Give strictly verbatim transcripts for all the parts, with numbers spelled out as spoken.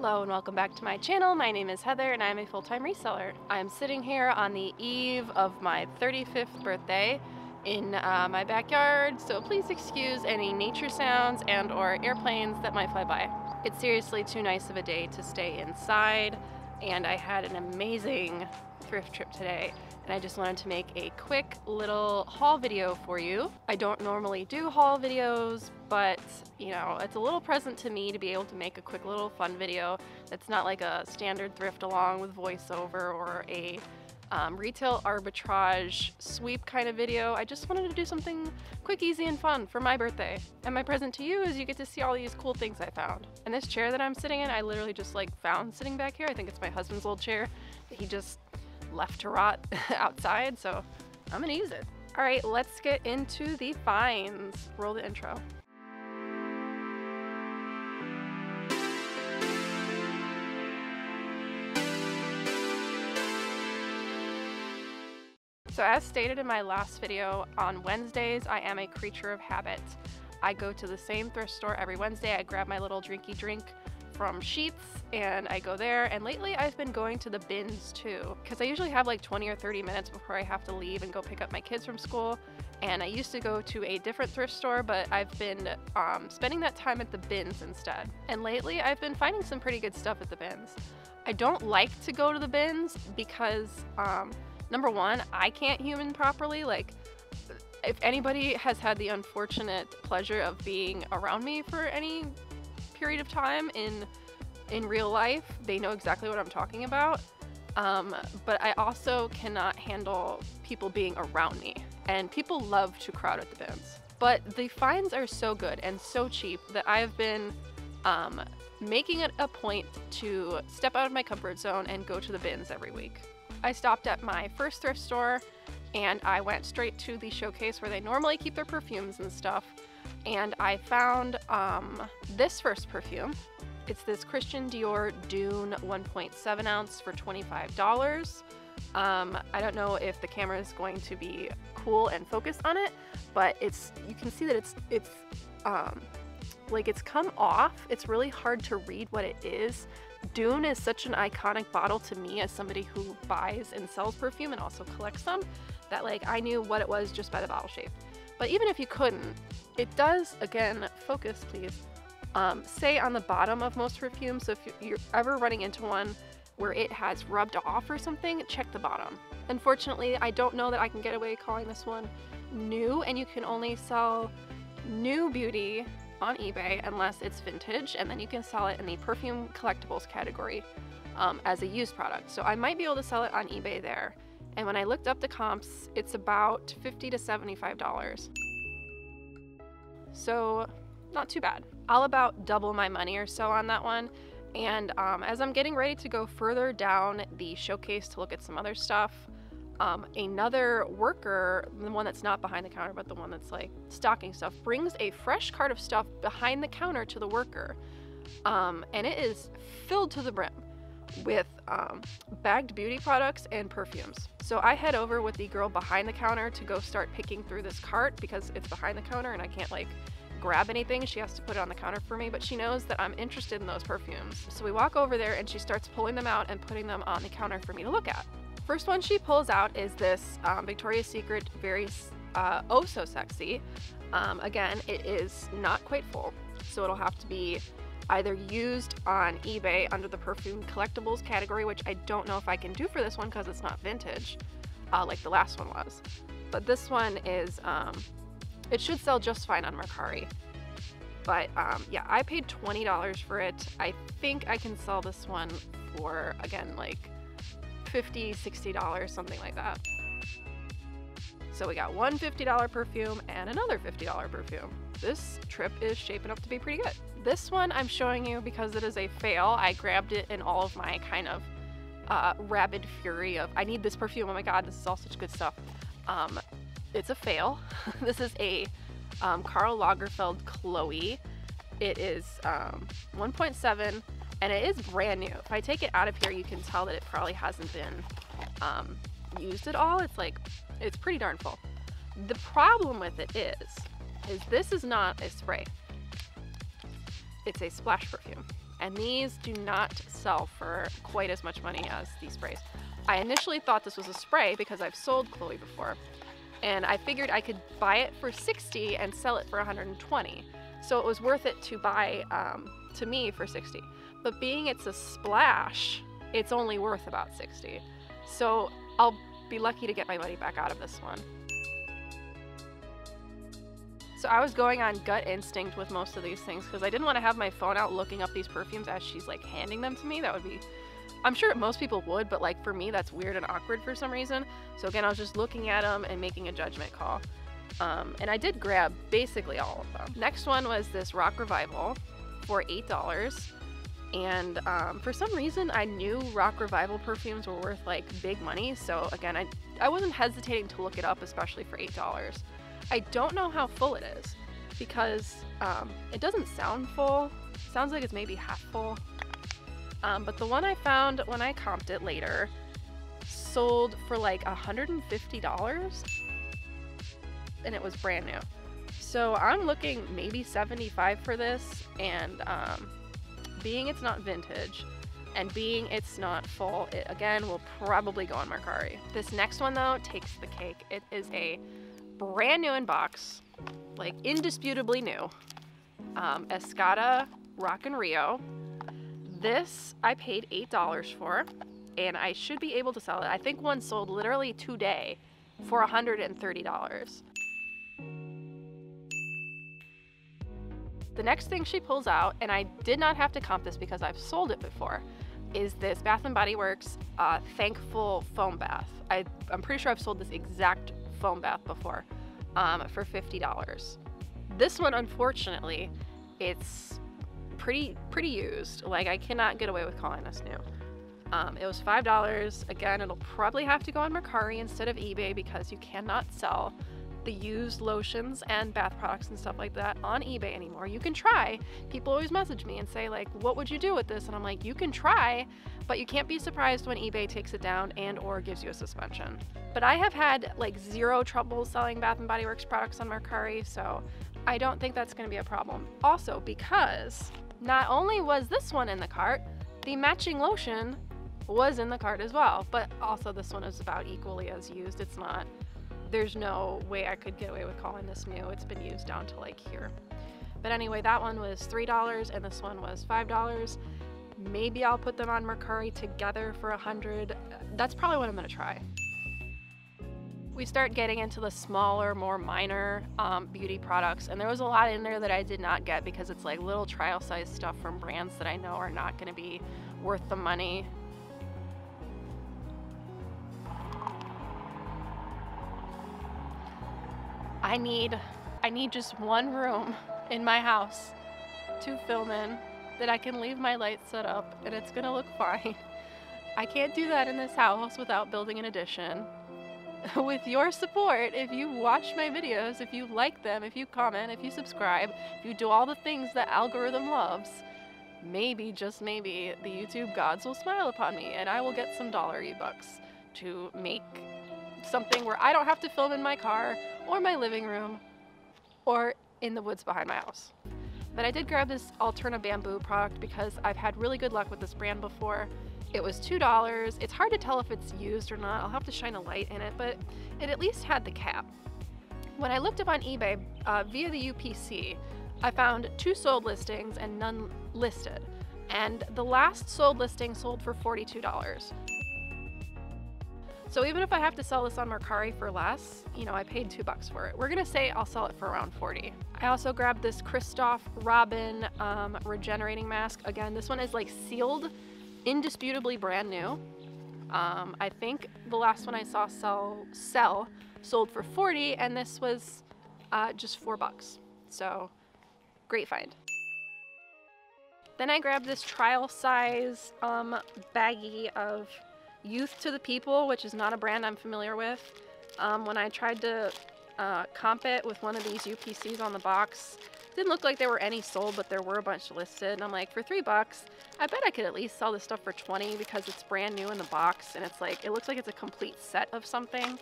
Hello and welcome back to my channel. My name is Heather and I'm a full-time reseller. I'm sitting here on the eve of my thirty-fifth birthday in uh, my backyard, so please excuse any nature sounds and or airplanes that might fly by. It's seriously too nice of a day to stay inside, and I had an amazing thrift trip today and I just wanted to make a quick little haul video for you. I don't normally do haul videos, but you know, it's a little present to me to be able to make a quick little fun video that's not like a standard thrift along with voiceover or a um, retail arbitrage sweep kind of video. I just wanted to do something quick, easy, and fun for my birthday. And my present to you is you get to see all these cool things I found. And this chair that I'm sitting in, I literally just like found sitting back here. I think it's my husband's old chair that he just left to rot outside, so I'm gonna use it. All right, let's get into the finds. Roll the intro. So as stated in my last video, on Wednesdays, I am a creature of habit. I go to the same thrift store every Wednesday. I grab my little drinky drink from Sheets and I go there, and lately I've been going to the bins too, because I usually have like twenty or thirty minutes before I have to leave and go pick up my kids from school. And I used to go to a different thrift store, but I've been um, spending that time at the bins instead, and lately I've been finding some pretty good stuff at the bins. I don't like to go to the bins because um, number one, I can't human properly. Like, if anybody has had the unfortunate pleasure of being around me for any period of time in in real life, they know exactly what I'm talking about. Um, but I also cannot handle people being around me, and people love to crowd at the bins. But the finds are so good and so cheap that I've been um, making it a point to step out of my comfort zone and go to the bins every week. I stopped at my first thrift store and I went straight to the showcase where they normally keep their perfumes and stuff. And I found um, this first perfume. It's this Christian Dior Dune one point seven ounce for twenty-five dollars. Um, I don't know if the camera is going to be cool and focused on it, but it's you can see that it's it's um, like it's come off. It's really hard to read what it is. Dune is such an iconic bottle to me as somebody who buys and sells perfume and also collects them, that like I knew what it was just by the bottle shape. But even if you couldn't, it does, again, focus please, um, say on the bottom of most perfumes, so if you're ever running into one where it has rubbed off or something, check the bottom. Unfortunately, I don't know that I can get away calling this one new, and you can only sell new beauty on eBay unless it's vintage, and then you can sell it in the perfume collectibles category um, as a used product. So I might be able to sell it on eBay there. And when I looked up the comps, it's about fifty to seventy-five dollars. So not too bad. I'll about double my money or so on that one. And um, as I'm getting ready to go further down the showcase to look at some other stuff, um, another worker, the one that's not behind the counter, but the one that's like stocking stuff, brings a fresh cart of stuff behind the counter to the worker. Um, and it is filled to the brim with um, bagged beauty products and perfumes. So I head over with the girl behind the counter to go start picking through this cart, because it's behind the counter and I can't like grab anything. She has to put it on the counter for me, but she knows that I'm interested in those perfumes. So we walk over there and she starts pulling them out and putting them on the counter for me to look at. First one she pulls out is this um, Victoria's Secret Very uh, Oh So Sexy. Um, again, it is not quite full, so it'll have to be either used on eBay under the perfume collectibles category, which I don't know if I can do for this one because it's not vintage, uh, like the last one was. But this one is, um, it should sell just fine on Mercari. But um, yeah, I paid twenty dollars for it. I think I can sell this one for, again, like fifty, sixty dollars, something like that. So we got one fifty dollar perfume and another fifty dollar perfume. This trip is shaping up to be pretty good. This one I'm showing you because it is a fail. I grabbed it in all of my kind of uh, rabid fury of, I need this perfume, oh my god, this is all such good stuff. Um, it's a fail. This is a um, Karl Lagerfeld Chloe. It is um, one point seven, and it is brand new. If I take it out of here, you can tell that it probably hasn't been um, used at all. It's like, it's pretty darn full. The problem with it is, is this is not a spray. It's a splash perfume. and these do not sell for quite as much money as these sprays. I initially thought this was a spray because I've sold Chloe before, and I figured I could buy it for sixty and sell it for one hundred twenty. So it was worth it to buy um, to me for sixty. But being it's a splash, it's only worth about sixty. So I'll be lucky to get my money back out of this one. So I was going on gut instinct with most of these things because I didn't want to have my phone out looking up these perfumes as she's like handing them to me. That would be, I'm sure most people would, but like for me, that's weird and awkward for some reason. So again, I was just looking at them and making a judgment call. Um, and I did grab basically all of them. Next one was this Rock Revival for eight dollars. And um, for some reason, I knew Rock Revival perfumes were worth like big money. So again, I, I wasn't hesitating to look it up, especially for eight dollars. I don't know how full it is because um, it doesn't sound full. It sounds like it's maybe half full. Um, but the one I found when I comped it later sold for like one hundred fifty dollars and it was brand new. So I'm looking maybe seventy-five dollars for this, and um, being it's not vintage and being it's not full, it again will probably go on Mercari. This next one though takes the cake. It is a brand new in box, like indisputably new, um, Escada Rock and Rio. This I paid eight dollars for, and I should be able to sell it. I think one sold literally today for one hundred thirty dollars. The next thing she pulls out, and I did not have to comp this because I've sold it before, is this Bath and Body Works uh, Thankful Foam Bath. I, I'm pretty sure I've sold this exact foam bath before um, for fifty dollars. This one, unfortunately, it's pretty pretty used. Like, I cannot get away with calling this new. Um, it was five dollars. Again, it'll probably have to go on Mercari instead of eBay because you cannot sell the used lotions and bath products and stuff like that on eBay anymore. You can try. People always message me and say, like, what would you do with this? And I'm like, you can try, but you can't be surprised when eBay takes it down and or gives you a suspension. But I have had like zero trouble selling Bath and Body Works products on Mercari, so I don't think that's gonna be a problem. Also, because not only was this one in the cart, the matching lotion was in the cart as well, but also this one is about equally as used. It's not, there's no way I could get away with calling this new. It's been used down to like here. But anyway, that one was three dollars and this one was five dollars. Maybe I'll put them on Mercari together for a hundred. That's probably what I'm gonna try. We start getting into the smaller, more minor um, beauty products, and there was a lot in there that I did not get because it's like little trial size stuff from brands that I know are not gonna be worth the money. I need, I need just one room in my house to film in that I can leave my lights set up and it's gonna look fine. I can't do that in this house without building an addition. With your support, if you watch my videos, if you like them, if you comment, if you subscribe, if you do all the things that algorithm loves, maybe, just maybe, the YouTube gods will smile upon me and I will get some dollar ebucks to make something where I don't have to film in my car or my living room or in the woods behind my house. But I did grab this Alterna bamboo product because I've had really good luck with this brand before. It was two dollars. It's hard to tell if it's used or not. I'll have to shine a light in it, but it at least had the cap. When I looked up on eBay uh, via the U P C, I found two sold listings and none listed. And the last sold listing sold for forty-two dollars. So even if I have to sell this on Mercari for less, you know, I paid two bucks for it. We're gonna say I'll sell it for around forty. I also grabbed this Christoph Robin um, regenerating mask. Again, this one is like sealed, indisputably brand new. Um, I think the last one I saw sell, sell sold for forty, and this was uh, just four bucks. So great find. Then I grabbed this trial size um, baggie of Youth to the People, which is not a brand I'm familiar with. Um, when I tried to uh, comp it with one of these U P Cs on the box, didn't look like there were any sold, but there were a bunch listed, and I'm like, for three bucks, I bet I could at least sell this stuff for twenty because it's brand new in the box, and it's like, it looks like it's a complete set of something.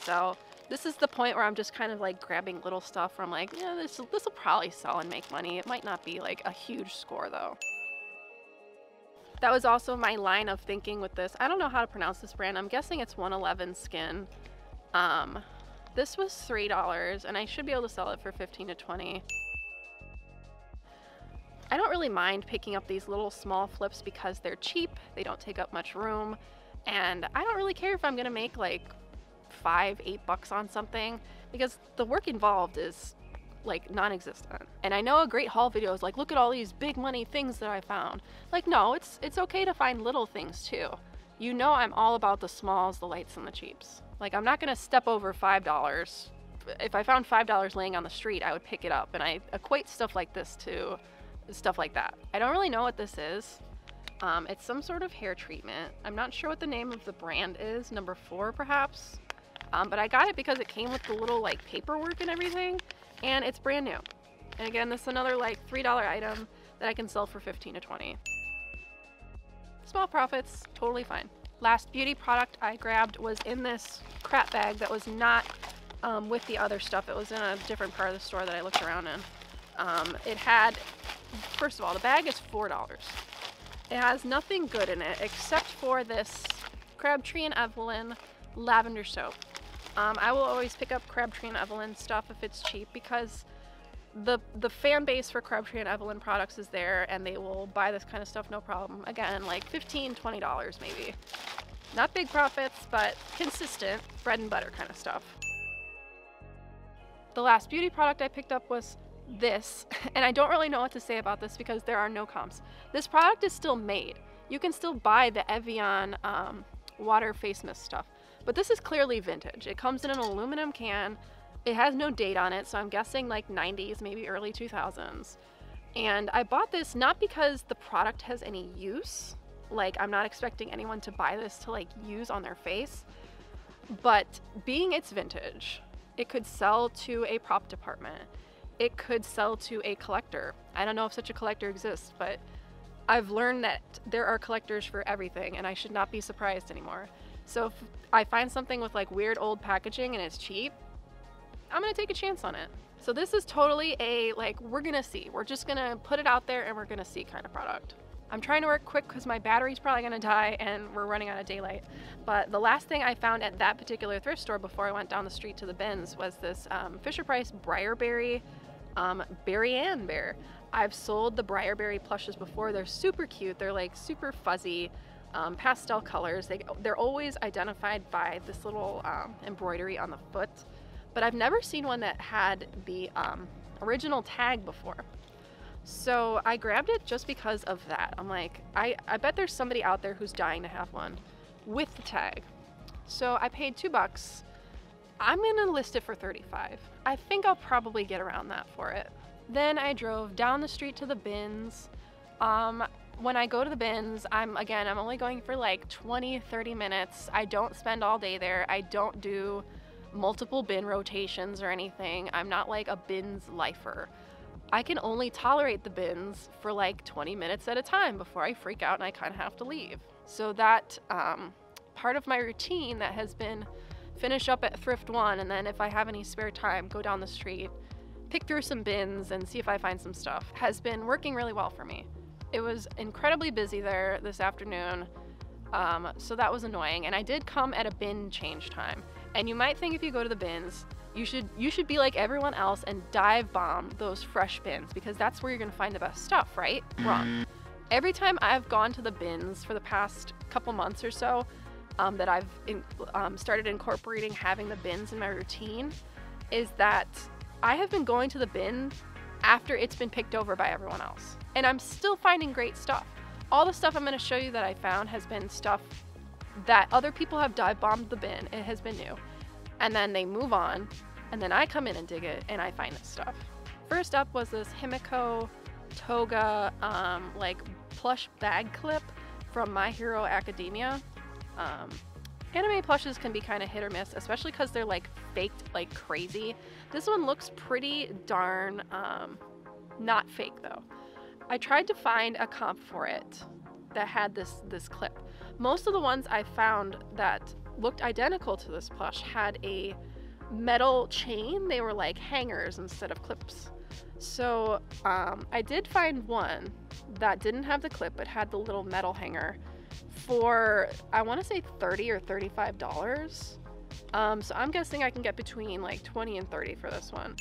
So this is the point where I'm just kind of like grabbing little stuff where I'm like, yeah, this this will probably sell and make money. It might not be like a huge score though. That was also my line of thinking with this. I don't know how to pronounce this brand. I'm guessing it's one eleven Skin. Um, this was three dollars, and I should be able to sell it for fifteen to twenty. I don't really mind picking up these little small flips because they're cheap, they don't take up much room, and I don't really care if I'm gonna make like five, eight bucks on something because the work involved is like non-existent. And I know a great haul video is like, look at all these big money things that I found. Like, no, it's, it's okay to find little things too. You know, I'm all about the smalls, the lights, and the cheaps. Like, I'm not gonna step over five dollars. If I found five dollars laying on the street, I would pick it up, and I equate stuff like this to stuff like that. I don't really know what this is. Um, it's some sort of hair treatment. I'm not sure what the name of the brand is, number four perhaps. Um, but I got it because it came with the little like paperwork and everything, and it's brand new. And again, this is another like three dollar item that I can sell for fifteen to twenty. Small profits, totally fine. Last beauty product I grabbed was in this crap bag that was not um, with the other stuff. It was in a different part of the store that I looked around in. Um, it had, first of all, the bag is four dollars. It has nothing good in it except for this Crabtree and Evelyn lavender soap. Um, I will always pick up Crabtree and Evelyn stuff if it's cheap because the the fan base for Crabtree and Evelyn products is there, and they will buy this kind of stuff no problem. Again, like fifteen, twenty dollars maybe. Not big profits, but consistent bread and butter kind of stuff. The last beauty product I picked up was this, and I don't really know what to say about this because there are no comps. This product is still made. You can still buy the Evian um, water face mist stuff, but this is clearly vintage. It comes in an aluminum can. It has no date on it, so I'm guessing like nineties, maybe early two thousands. And I bought this not because the product has any use. Like, I'm not expecting anyone to buy this to like use on their face, but being it's vintage, it could sell to a prop department. It could sell to a collector. I don't know if such a collector exists, but I've learned that there are collectors for everything, and I should not be surprised anymore. So if I find something with like weird old packaging and it's cheap, I'm gonna take a chance on it. So this is totally a like, we're gonna see. We're just gonna put it out there and we're gonna see kind of product. I'm trying to work quick because my battery's probably gonna die and we're running out of daylight. But the last thing I found at that particular thrift store before I went down the street to the bins was this um, Fisher Price Briarberry Um, Berry and Bear. I've sold the Briarberry plushes before. They're super cute. They're like super fuzzy, um, pastel colors. They, they're always identified by this little um, embroidery on the foot, but I've never seen one that had the um, original tag before. So I grabbed it just because of that. I'm like, I, I bet there's somebody out there who's dying to have one with the tag. So I paid two bucks. I'm gonna list it for thirty-five. I think I'll probably get around that for it. Then I drove down the street to the bins. Um, when I go to the bins, I'm again, I'm only going for like twenty, thirty minutes. I don't spend all day there. I don't do multiple bin rotations or anything. I'm not like a bins lifer. I can only tolerate the bins for like twenty minutes at a time before I freak out and I kind of have to leave. So that um, part of my routine that has been finish up at Thrift One, and then if I have any spare time, go down the street, pick through some bins and see if I find some stuff, has been working really well for me. It was incredibly busy there this afternoon, um, so that was annoying, and I did come at a bin change time. And you might think if you go to the bins, you should, you should be like everyone else and dive bomb those fresh bins because that's where you're gonna find the best stuff, right? Wrong. Every time I've gone to the bins for the past couple months or so, Um, that I've in, um, started incorporating having the bins in my routine, is that I have been going to the bin after it's been picked over by everyone else. And I'm still finding great stuff. All the stuff I'm gonna show you that I found has been stuff that other people have dive bombed the bin. It has been new. And then they move on, and then I come in and dig it and I find this stuff. First up was this Himiko Toga um, like plush bag clip from My Hero Academia. Um, anime plushes can be kind of hit or miss, especially because they're like faked like crazy. This one looks pretty darn um, not fake though. I tried to find a comp for it that had this this clip. Most of the ones I found that looked identical to this plush had a metal chain. They were like hangers instead of clips. So um, I did find one that didn't have the clip but had the little metal hanger for, I want to say thirty or thirty-five dollars. Um, so I'm guessing I can get between like twenty and thirty for this one.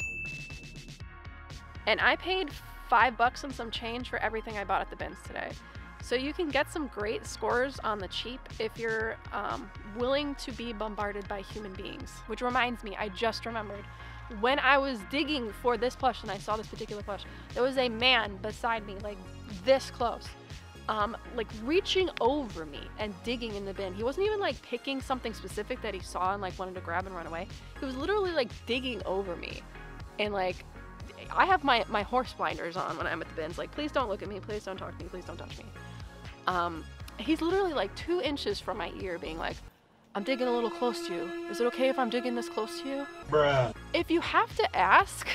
And I paid five bucks and some change for everything I bought at the bins today. So you can get some great scores on the cheap if you're um, willing to be bombarded by human beings. Which reminds me, I just remembered, when I was digging for this plush and I saw this particular plush, there was a man beside me, like this close, um, like reaching over me and digging in the bin. He wasn't even like picking something specific that he saw and like wanted to grab and run away. He was literally like digging over me. And like, I have my, my horse blinders on when I'm at the bins, like, please don't look at me, please don't talk to me, please don't touch me. Um, he's literally like two inches from my ear being like, I'm digging a little close to you. Is it okay if I'm digging this close to you? Bruh. If you have to ask,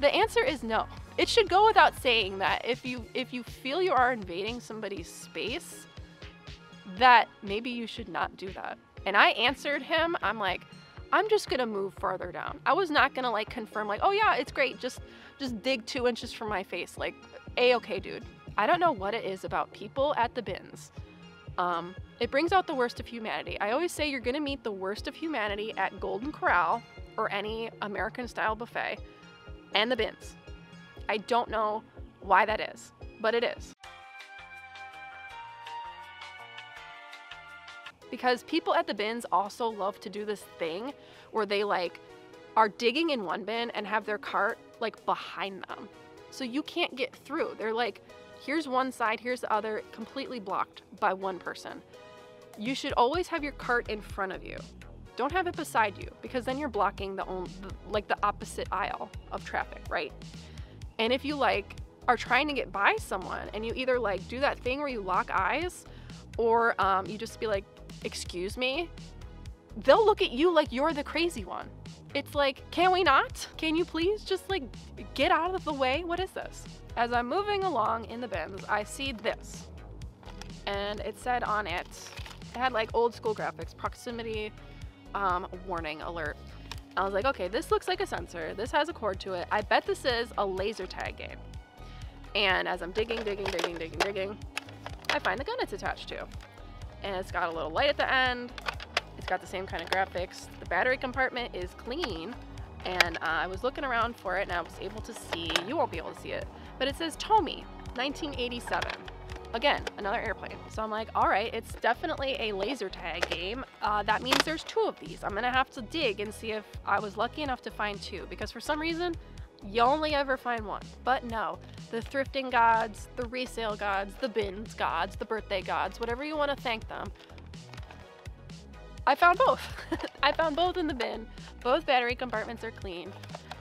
the answer is no. It should go without saying that if you if you feel you are invading somebody's space, that maybe you should not do that. And I answered him, I'm like, I'm just gonna move farther down. I was not gonna like confirm like, oh yeah, it's great, just, just dig two inches from my face. Like, A-okay, dude. I don't know what it is about people at the bins. Um, it brings out the worst of humanity. I always say you're gonna meet the worst of humanity at Golden Corral or any American style buffet and the bins. I don't know why that is, but it is. Because people at the bins also love to do this thing where they like are digging in one bin and have their cart like behind them. So you can't get through. They're like, here's one side, here's the other, completely blocked by one person. You should always have your cart in front of you. Don't have it beside you, because then you're blocking the only, like the opposite aisle of traffic, right? And if you like are trying to get by someone and you either like do that thing where you lock eyes or um, you just be like, excuse me, they'll look at you like you're the crazy one. It's like, can we not? Can you please just like get out of the way? What is this? As I'm moving along in the bins, I see this, and it said on it, it had like old school graphics, proximity um, warning alert. I was like, okay, this looks like a sensor. This has a cord to it. I bet this is a laser tag game. And as I'm digging, digging, digging, digging, digging, I find the gun it's attached to. And it's got a little light at the end. It's got the same kind of graphics. The battery compartment is clean. And uh, I was looking around for it and I was able to see, you won't be able to see it, but it says Tomy, nineteen eighty-seven. Again, another airplane. So I'm like, all right, it's definitely a laser tag game. Uh, that means there's two of these. I'm gonna have to dig and see if I was lucky enough to find two, because for some reason, you only ever find one. But no, the thrifting gods, the resale gods, the bins gods, the birthday gods, whatever you wanna thank them, I found both. I found both in the bin. Both battery compartments are clean.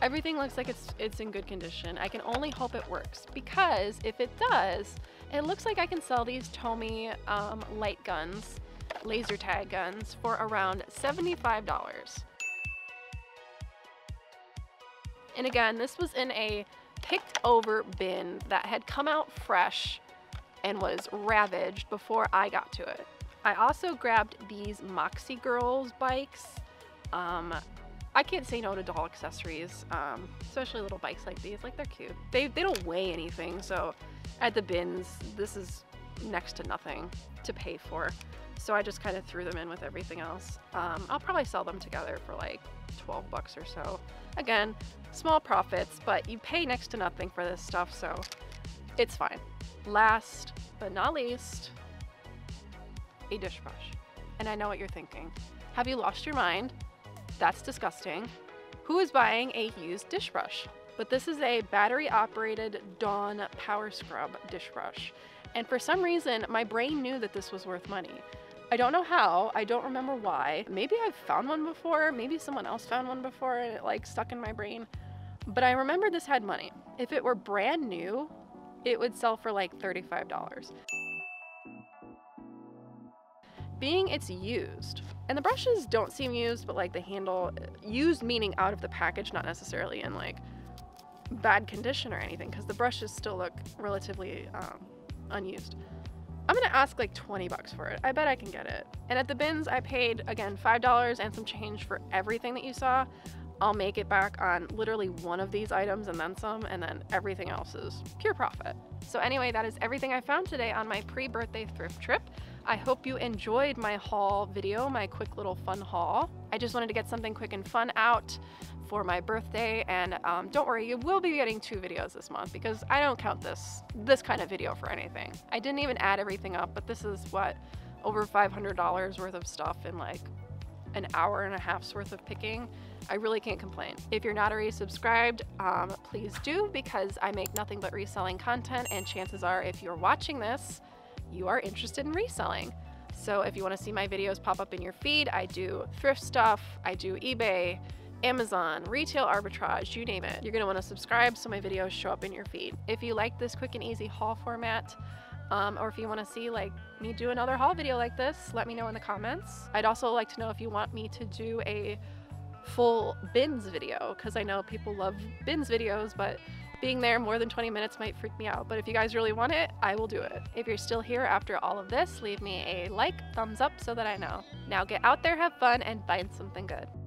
Everything looks like it's it's in good condition. I can only hope it works, because if it does, it looks like I can sell these Tomy um, light guns, laser tag guns, for around seventy-five dollars. And again, this was in a picked over bin that had come out fresh and was ravaged before I got to it. I also grabbed these Moxie Girls bikes. Um, I can't say no to doll accessories, um, especially little bikes like these. Like, they're cute. They, they don't weigh anything, so at the bins, this is next to nothing to pay for. So I just kind of threw them in with everything else. Um, I'll probably sell them together for like twelve bucks or so. Again, small profits, but you pay next to nothing for this stuff, so it's fine. Last but not least, a dish brush. And I know what you're thinking. Have you lost your mind? That's disgusting. Who is buying a used dish brush? But this is a battery operated Dawn power scrub dish brush. And for some reason, my brain knew that this was worth money. I don't know how, I don't remember why. Maybe I've found one before, maybe someone else found one before and it like stuck in my brain. But I remember this had money. If it were brand new, it would sell for like thirty-five dollars. Being it's used, and the brushes don't seem used, but like the handle, used meaning out of the package, not necessarily in like bad condition or anything, because the brushes still look relatively um, unused. I'm gonna ask like twenty bucks for it. I bet I can get it. And at the bins, I paid, again, five dollars and some change for everything that you saw. I'll make it back on literally one of these items and then some, and then everything else is pure profit. So anyway, that is everything I found today on my pre-birthday thrift trip. I hope you enjoyed my haul video, my quick little fun haul. I just wanted to get something quick and fun out for my birthday, and um, don't worry, you will be getting two videos this month because I don't count this, this kind of video for anything. I didn't even add everything up, but this is what, over five hundred dollars worth of stuff in like an hour and a half's worth of picking. I really can't complain. If you're not already subscribed, um, please do, because I make nothing but reselling content, and chances are if you're watching this, you are interested in reselling. So if you want to see my videos pop up in your feed, I do thrift stuff, I do eBay, Amazon, retail arbitrage, you name it. You're going to want to subscribe so my videos show up in your feed. If you like this quick and easy haul format, Um, or if you want to see like me do another haul video like this, let me know in the comments. I'd also like to know if you want me to do a full bins video, because I know people love bins videos, but being there more than twenty minutes might freak me out. But if you guys really want it, I will do it. If you're still here after all of this, leave me a like, thumbs up so that I know. Now get out there, have fun, and find something good.